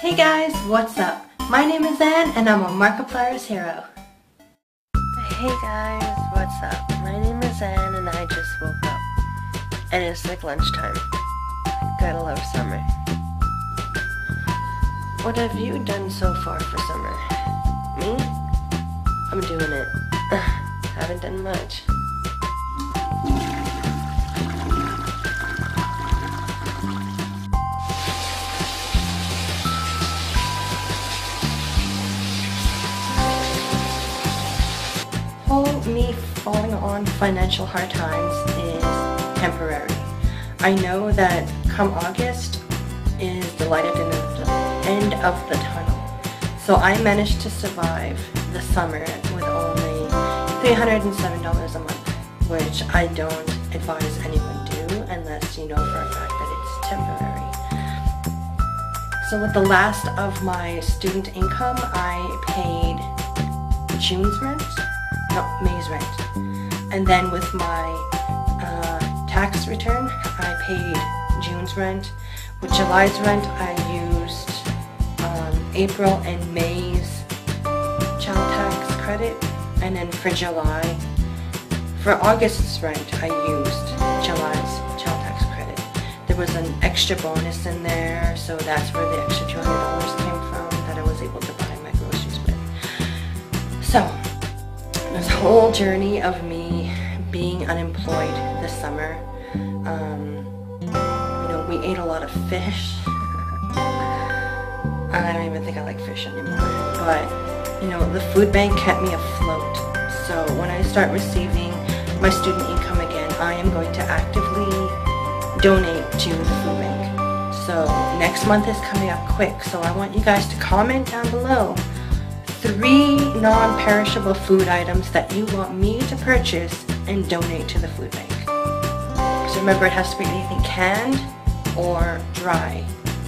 Hey guys, what's up? My name is Anne and I'm a Markiplierz Hero. Hey guys, what's up? My name is Anne and I just woke up. And it's like lunchtime. Gotta love summer. What have you done so far for summer? Me? I'm doing it. Haven't done much. Me falling on financial hard times is temporary. I know that come August is the light at the end of the tunnel. So I managed to survive the summer with only $307 a month, which I don't advise anyone do unless you know for a fact that it's temporary. So with the last of my student income, I paid June's rent. May's rent, and then with my tax return I paid June's rent. With July's rent I used April and May's child tax credit, and then for July, for August's rent I used July's child tax credit. There was an extra bonus in there, so that's where the extra $200 came from that I was able to buy my groceries with. So this whole journey of me being unemployed this summer, we ate a lot of fish. I don't even think I like fish anymore, but the food bank kept me afloat. So when I start receiving my student income again, I am going to actively donate to the food bank. So next month is coming up quick, so I want you guys to comment down below 3 non-perishable food items that you want me to purchase and donate to the food bank. So remember, it has to be anything canned or dry.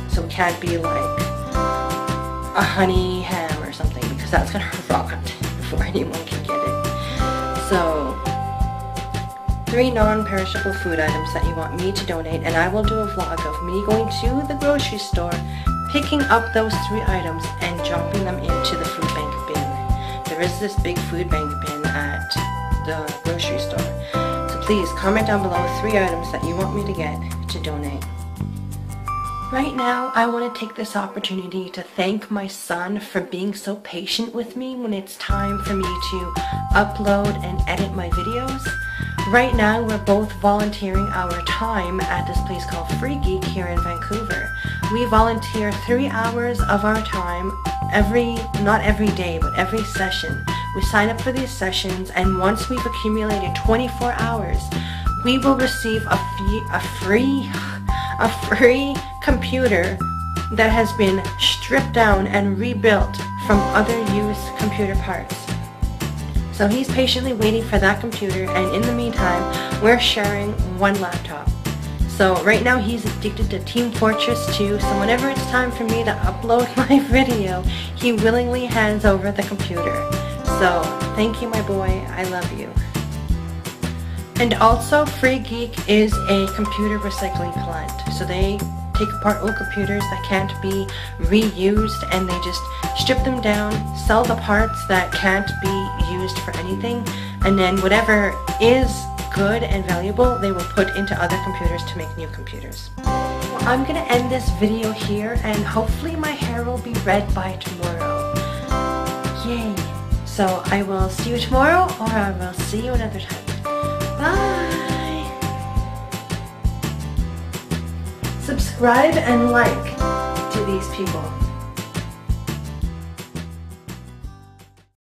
So it can't be like a honey ham or something, because that's gonna rot before anyone can get it. So 3 non-perishable food items that you want me to donate, and I will do a vlog of me going to the grocery store, picking up those 3 items and dropping them into the food bank bin. There is this big food bank bin at the grocery store. So please comment down below 3 items that you want me to get to donate. Right now, I want to take this opportunity to thank my son for being so patient with me when it's time for me to upload and edit my videos. Right now, we're both volunteering our time at this place called Free Geek here in Vancouver. We volunteer 3 hours of our time not every day, but every session. We sign up for these sessions, and once we've accumulated 24 hours, we will receive a free computer that has been stripped down and rebuilt from other used computer parts. So he's patiently waiting for that computer, and in the meantime, we're sharing 1 laptop. So right now he's addicted to Team Fortress 2, so whenever it's time for me to upload my video, he willingly hands over the computer. So thank you, my boy, I love you. And also, Free Geek is a computer recycling plant. So they take apart old computers that can't be reused, and they just strip them down, sell the parts that can't be used for anything, and then whatever is good and valuable they will put into other computers to make new computers. Well, I'm gonna end this video here, and hopefully my hair will be red by tomorrow. Yay! So I will see you tomorrow, or I will see you another time. Bye! Subscribe and like to these people.